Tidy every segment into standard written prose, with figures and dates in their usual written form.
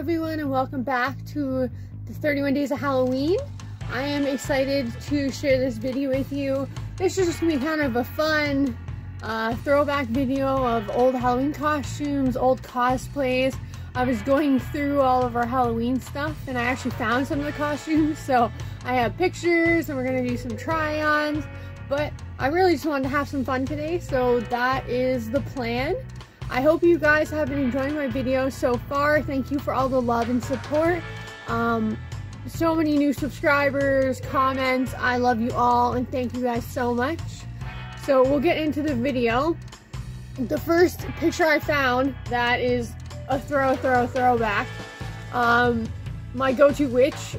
everyone, and welcome back to the 31 Days of Halloween. I am excited to share this video with you. This is just going to be kind of a fun throwback video of old Halloween costumes, old cosplays. I was going through all of our Halloween stuff and I actually found some of the costumes, so I have pictures and we're going to do some try-ons, but I really just wanted to have some fun today, so that is the plan. I hope you guys have been enjoying my videos so far. Thank you for all the love and support. So many new subscribers, comments. I love you all and thank you guys so much. So we'll get into the video. The first picture I found that is a throwback. My go-to witch.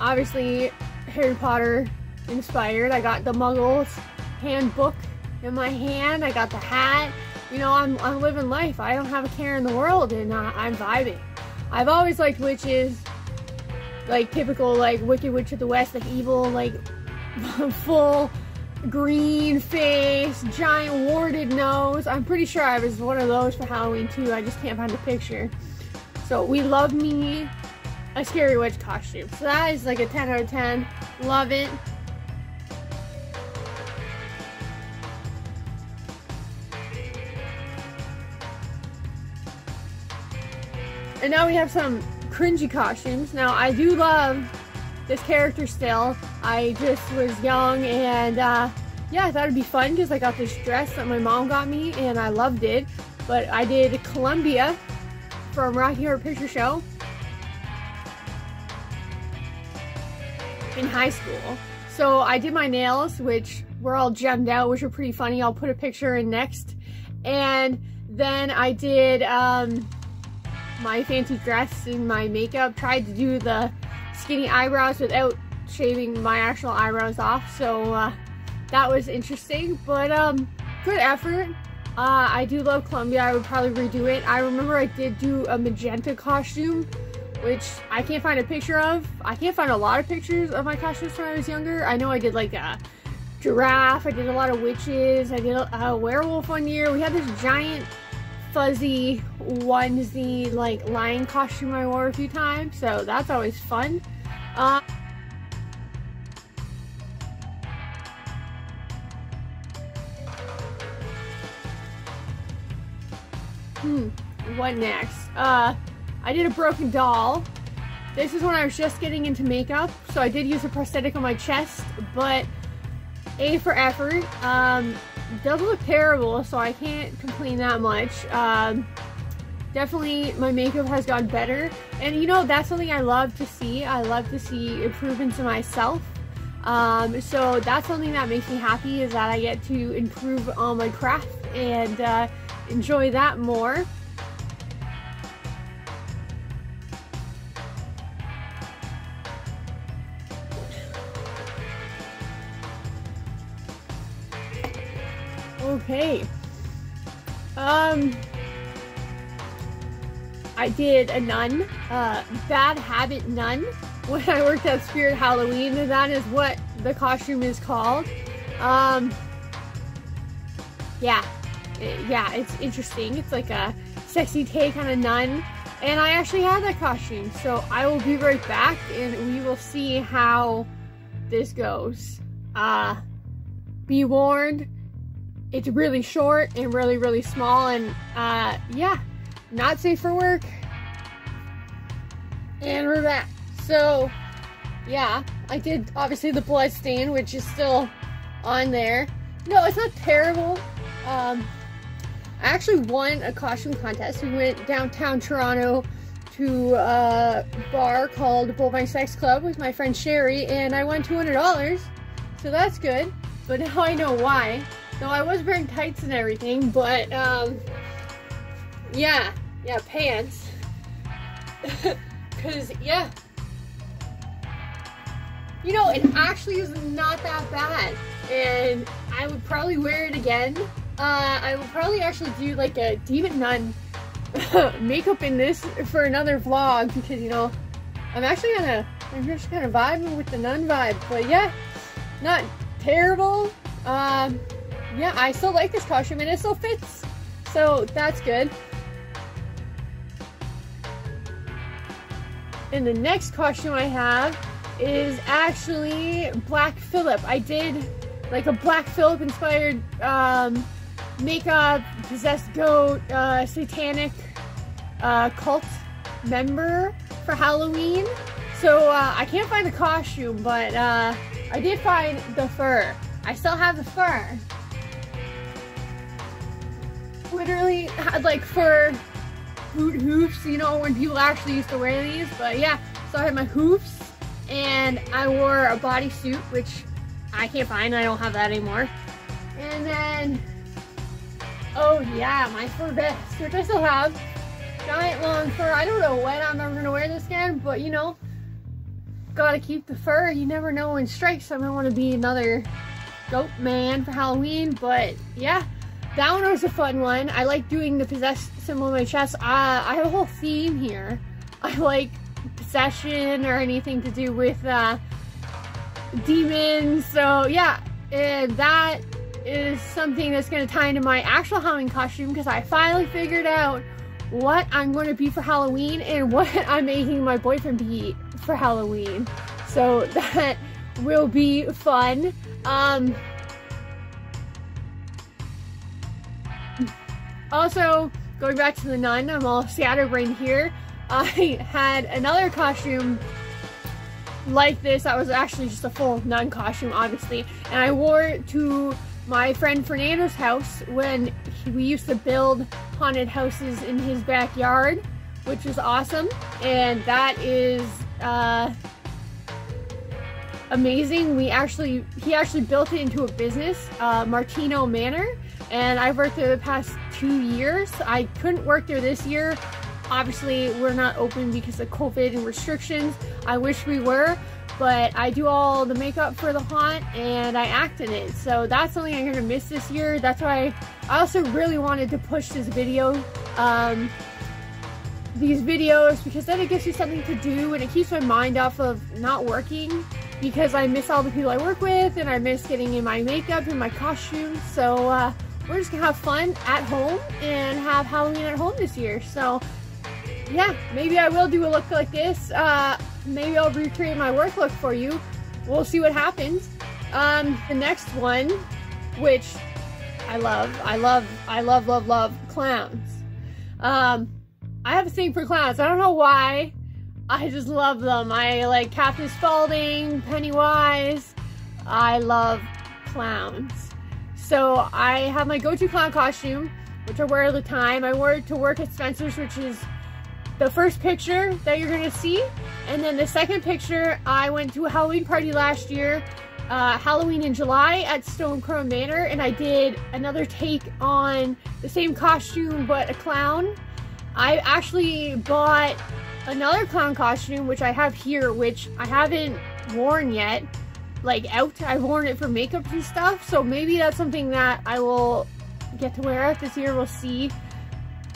Obviously Harry Potter inspired. I got the Muggles handbook in my hand, I got the hat. You know, I'm living life. I don't have a care in the world, and I'm vibing. I've always liked witches, like typical like Wicked Witch of the West, like evil, like full green face, giant warded nose. I'm pretty sure I was one of those for Halloween too. I just can't find a picture. So we love me a scary witch costume. So that is like a 10 out of 10. Love it. And now we have some cringy costumes. Now I do love this character still. I just was young and yeah, I thought it'd be fun because I got this dress that my mom got me and I loved it. But I did Columbia from Rocky Horror Picture Show in high school. So I did my nails, which were all gemmed out, which are pretty funny. I'll put a picture in next. And then I did my fancy dress and my makeup, tried to do the skinny eyebrows without shaving my actual eyebrows off, so that was interesting, but good effort. I do love Columbia. I would probably redo it. I remember I did do a magenta costume, which I can't find a picture of. I can't find a lot of pictures of my costumes when I was younger. I know I did like a giraffe, I did a lot of witches, I did a werewolf one year. We had this giant fuzzy onesie like lion costume I wore a few times, so that's always fun. What next? I did a broken doll. This is when I was just getting into makeup, so I did use a prosthetic on my chest, but A for effort. Doesn't look terrible, so I can't complain that much. Definitely my makeup has gotten better, and you know, that's something I love to see. I love to see improvements in myself, so that's something that makes me happy, is that I get to improve on my craft and enjoy that more. Okay, I did a nun, bad habit nun, when I worked at Spirit Halloween, and that is what the costume is called. Yeah, it's interesting. It's like a sexy take on a nun, and I actually had that costume, so I will be right back, and we will see how this goes. Be warned. It's really short and really small, and yeah, not safe for work. And we're back. So yeah, I did obviously the blood stain, which is still on there. No, it's not terrible. I actually won a costume contest. We went downtown Toronto to a bar called Bullvine Sex Club with my friend Sherry, and I won $200, so that's good. But now I know why. So I was wearing tights and everything, but yeah, pants. Cause yeah, you know, it actually is not that bad, and I would probably wear it again. I would probably actually do like a demon nun makeup in this for another vlog, because you know, I'm just kind of vibing with the nun vibe. But yeah, not terrible. Yeah, I still like this costume and it still fits, so that's good. And the next costume I have is actually Black Philip. I did like a Black Philip inspired makeup, possessed goat, satanic cult member for Halloween. So I can't find the costume, but I did find the fur. I still have the fur. Literally had like fur boot hoops, you know, when people actually used to wear these, but yeah. So I had my hoops and I wore a bodysuit, which I can't find, I don't have that anymore. And then, oh yeah, my fur vest, which I still have. Giant long fur. I don't know when I'm ever gonna wear this again, but you know, gotta keep the fur. You never know when strikes. I might want to be another goat man for Halloween, but yeah, that one was a fun one. I like doing the possessed symbol on my chest. I have a whole theme here. I like possession or anything to do with demons. So yeah, and that is something that's gonna tie into my actual Halloween costume, because I finally figured out what I'm going to be for Halloween and what I'm making my boyfriend be for Halloween. So that will be fun. Also, going back to the nun, I'm all scatterbrained here. I had another costume like this that was actually just a full nun costume, obviously, and I wore it to my friend Fernando's house when we used to build haunted houses in his backyard, which is awesome, and that is amazing. He actually built it into a business, Martino Manor, and I've worked there the past 2 years. I couldn't work there this year. Obviously, we're not open because of COVID and restrictions. I wish we were, but I do all the makeup for the haunt and I act in it. So that's something I'm gonna miss this year. That's why I also really wanted to push this video, these videos, because then it gives you something to do and it keeps my mind off of not working, because I miss all the people I work with and I miss getting in my makeup and my costumes. So we're just gonna have fun at home and have Halloween at home this year. So yeah, maybe I will do a look like this. Maybe I'll recreate my work look for you. We'll see what happens. The next one, which I love clowns. I have a thing for clowns. I don't know why. I just love them. I like Captain Spaulding, Pennywise. I love clowns. So I have my go-to clown costume, which I wear all the time. I wore it to work at Spencer's, which is the first picture that you're gonna see, and then the second picture, I went to a Halloween party last year, Halloween in July at Stone Crown Manor, and I did another take on the same costume but a clown. I actually bought another clown costume, which I have here, which I haven't worn yet, like out. I've worn it for makeup and stuff, so maybe that's something that I will get to wear out this year. We'll see.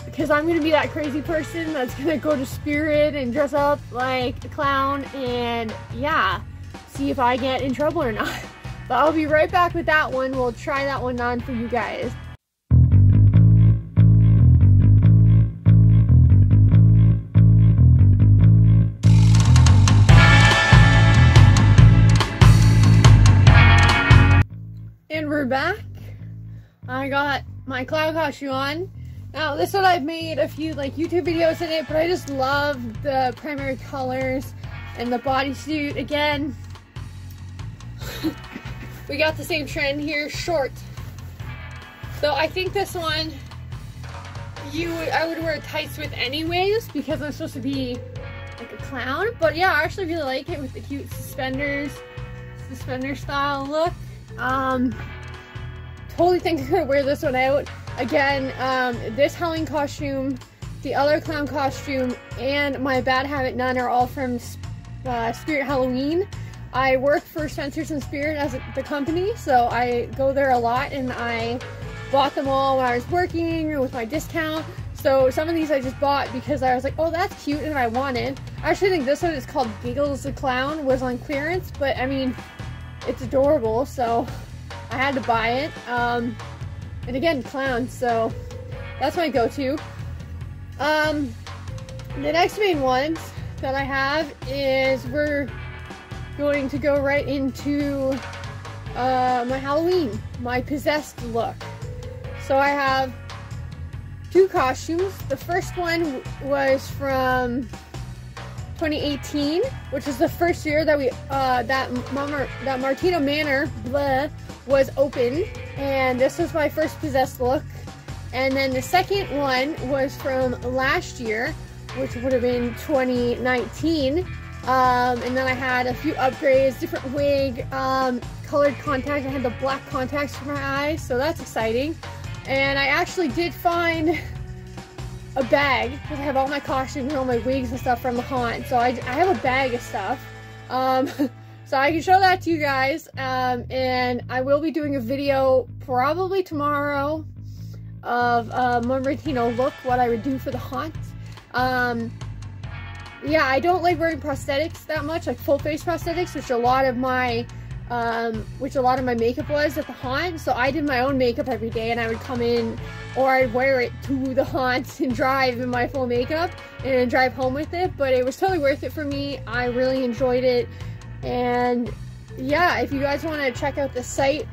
Because I'm gonna be that crazy person that's gonna go to Spirit and dress up like a clown and yeah, see if I get in trouble or not. But I'll be right back with that one. We'll try that one on for you guys. And we're back. I got my clown costume on. Now this one, I've made a few like YouTube videos in it, but I just love the primary colors and the bodysuit. Again, we got the same trend here, short. So I think this one, I would wear tights with anyways, because I'm supposed to be like a clown. But yeah, I actually really like it with the cute suspender style look. Totally think I could wear this one out. Again, this Halloween costume, the other clown costume, and my Bad Habit Nun are all from Spirit Halloween. I work for Spencer's and Spirit as the company, so I go there a lot, and I bought them all when I was working with my discount. So some of these I just bought because I was like, oh, that's cute, and I want it. I actually think this one is called Giggles the Clown, was on clearance, but I mean, it's adorable, so I had to buy it. And again, clowns, so that's my go-to. The next main ones that I have is we're going to go right into my Halloween, my possessed look. So I have two costumes. The first one was from 2018, which is the first year that we that Martino Manor was open, and this was my first possessed look. And then the second one was from last year, which would have been 2019. And then I had a few upgrades, different wig, colored contacts. I had the black contacts for my eyes, so that's exciting. And I actually did find a bag, because I have all my costumes and all my wigs and stuff from the haunt, so I have a bag of stuff. So I can show that to you guys, and I will be doing a video probably tomorrow of my Martino look, what I would do for the haunt. Yeah, I don't like wearing prosthetics that much, like full face prosthetics, which a lot of my makeup was at the haunt. So I did my own makeup every day, and I would come in, or I'd wear it to the haunt and drive in my full makeup and drive home with it. But it was totally worth it for me. I really enjoyed it. And yeah, if you guys want to check out the site,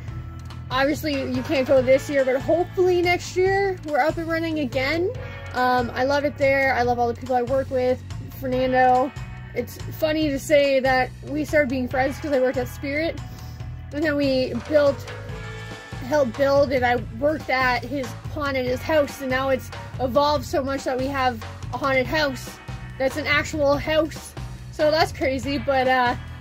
obviously you can't go this year, but hopefully next year we're up and running again. I love it there. I love all the people I work with. Fernando. It's funny to say that we started being friends because I worked at Spirit, and then we helped build, and I worked at his haunt and his house, and now it's evolved so much that we have a haunted house that's an actual house. So that's crazy, but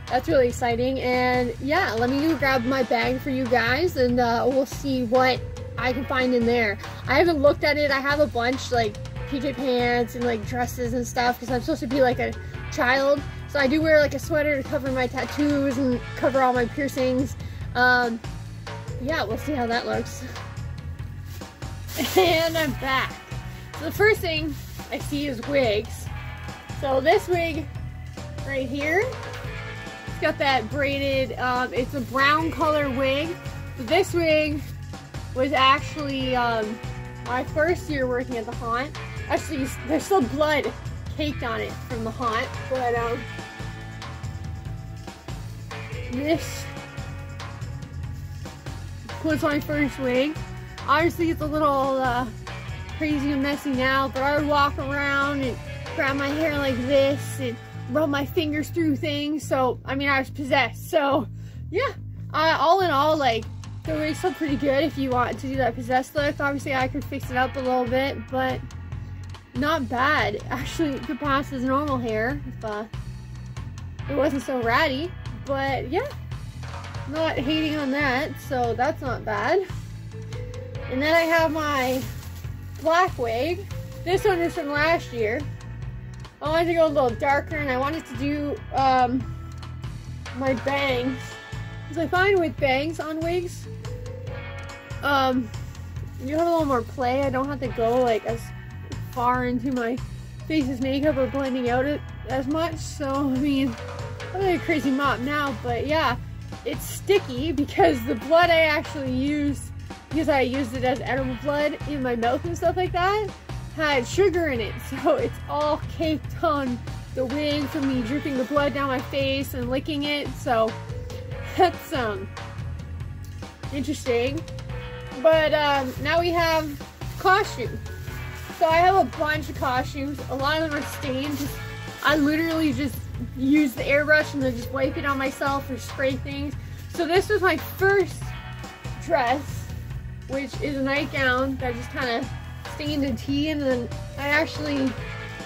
that's really exciting. And yeah, let me go grab my bag for you guys, and we'll see what I can find in there. I haven't looked at it. I have a bunch, like PJ pants and like dresses and stuff, because I'm supposed to be like a child, so I do wear like a sweater to cover my tattoos and cover all my piercings. Yeah, we'll see how that looks. And I'm back. So the first thing I see is wigs. So this wig right here, it's got that braided, it's a brown color wig. But this wig was actually my first year working at the haunt. Actually, there's still blood caked on it from the haunt, but this was my first wig. Obviously it's a little crazy and messy now, but I would walk around and grab my hair like this and rub my fingers through things. So I mean, I was possessed. So yeah, all in all, like, the wig's still pretty good if you want to do that possessed look. Obviously I could fix it up a little bit, but not bad. Actually, it could pass as normal hair if it wasn't so ratty. But yeah, not hating on that, so that's not bad. And then I have my black wig. This one was from last year. I wanted to go a little darker, and I wanted to do my bangs, because I find with bangs on wigs, you have a little more play. I don't have to go like as far into my face's makeup or blending out it as much. So I mean, I'm like a crazy mop now, but yeah, it's sticky because the blood I actually used, because I used it as edible blood in my mouth and stuff like that, had sugar in it, so it's all caked on the wig from me dripping the blood down my face and licking it. So that's interesting. But now we have costume. So I have a bunch of costumes. A lot of them are stained. I literally just use the airbrush and then just wipe it on myself or spray things. So this was my first dress, which is a nightgown that I just kind of stained in tea, and then I actually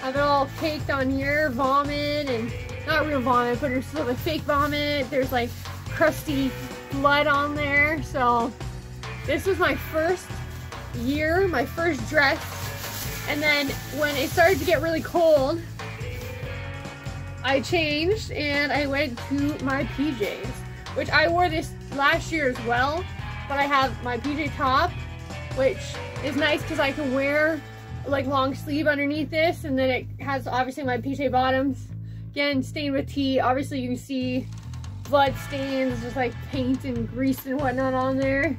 have it all caked on here, vomit, and not real vomit, but there's still like fake vomit. There's like crusty blood on there. So this was my first year, my first dress. And then when it started to get really cold, I changed and I went to my PJs, which I wore this last year as well, but I have my PJ top, which is nice because I can wear like long sleeve underneath this, and then it has obviously my PJ bottoms, again stained with tea. Obviously you can see blood stains, just like paint and grease and whatnot on there.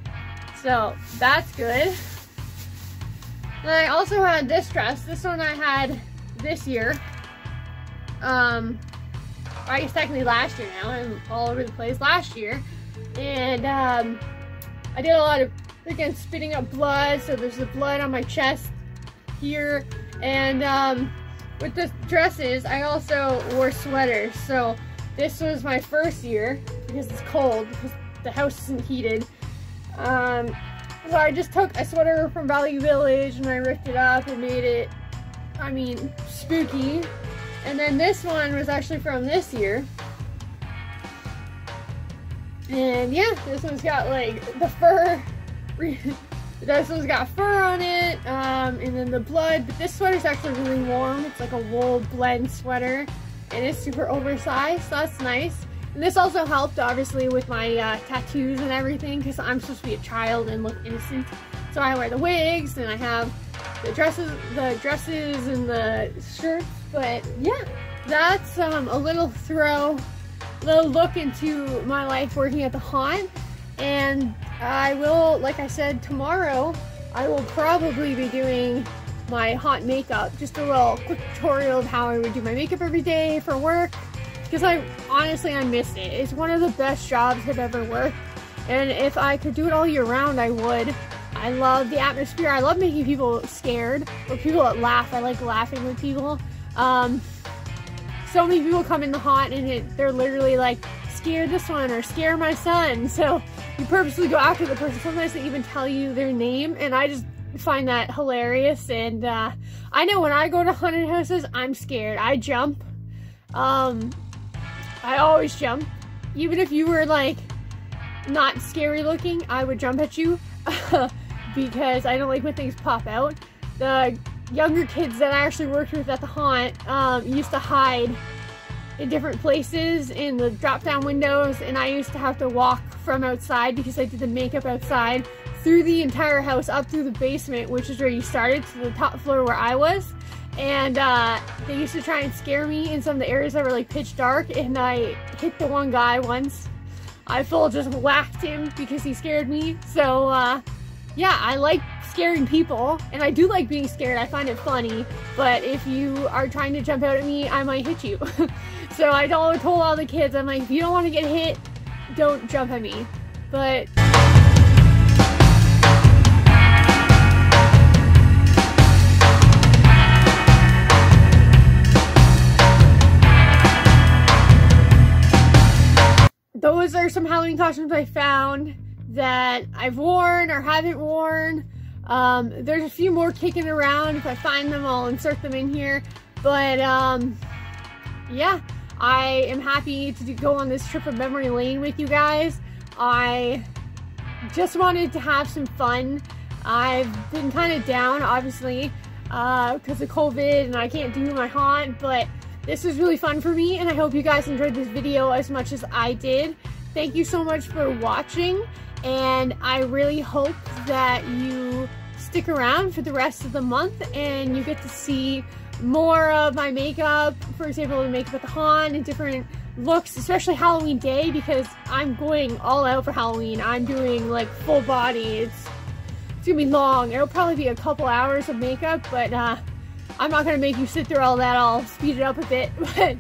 So that's good. And I also had this dress. This one I had this year. I guess technically last year now, I'm all over the place last year, and I did a lot of, again, spitting up blood, so there's the blood on my chest here, and with the dresses, I also wore sweaters, so this was my first year, because it's cold, because the house isn't heated, so I just took a sweater from Valley Village, and I ripped it up and made it, I mean, spooky. And then this one was actually from this year. And yeah, this one's got like the fur. This one's got fur on it, and then the blood. But this sweater's actually really warm. It's like a wool blend sweater, and it's super oversized, so that's nice. And this also helped, obviously, with my tattoos and everything, because I'm supposed to be a child and look innocent. So I wear the wigs, and I have the dresses and the shirts. But yeah, that's a little look into my life working at the haunt. And I will, like I said, tomorrow I will probably be doing my haunt makeup, just a little quick tutorial of how I would do my makeup every day for work, because honestly I miss it. It's one of the best jobs I've ever worked, and if I could do it all year round, I would. I love the atmosphere. I love making people scared, or people that laugh. I like laughing with people. So many people come in the haunt and they're literally like, scare this one or scare my son. So you purposely go after the person. Sometimes they even tell you their name, and I just find that hilarious. And I know when I go to haunted houses, I'm scared. I jump. I always jump. Even if you were like not scary looking, I would jump at you because I don't like when things pop out. The younger kids that I actually worked with at the haunt used to hide in different places in the drop-down windows, and I used to have to walk from outside, because I did the makeup outside, through the entire house, up through the basement, which is where you started, to the top floor where I was. And they used to try and scare me in some of the areas that were like pitch dark, and I hit the one guy once. I full just whacked him because he scared me. So yeah, I like scaring people, and I do like being scared. I find it funny, but if you are trying to jump out at me, I might hit you. So I told all the kids, I'm like, if you don't want to get hit, don't jump at me. But those are some Halloween costumes I found that I've worn or haven't worn. There's a few more kicking around. If I find them, I'll insert them in here. But yeah, I am happy to go on this trip of memory lane with you guys. I just wanted to have some fun. I've been kind of down, obviously, because of COVID, and I can't do my haunt, but this was really fun for me, and I hope you guys enjoyed this video as much as I did. Thank you so much for watching, and I really hope that you stick around for the rest of the month and you get to see more of my makeup, for example, the makeup at the haunt and different looks, especially Halloween day, because I'm going all out for Halloween. I'm doing like full body. It's gonna be long. It'll probably be a couple hours of makeup, but I'm not gonna make you sit through all that. I'll speed it up a bit, but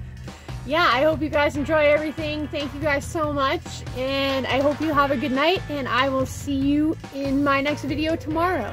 yeah, I hope you guys enjoy everything. Thank you guys so much, and I hope you have a good night, and I will see you in my next video tomorrow.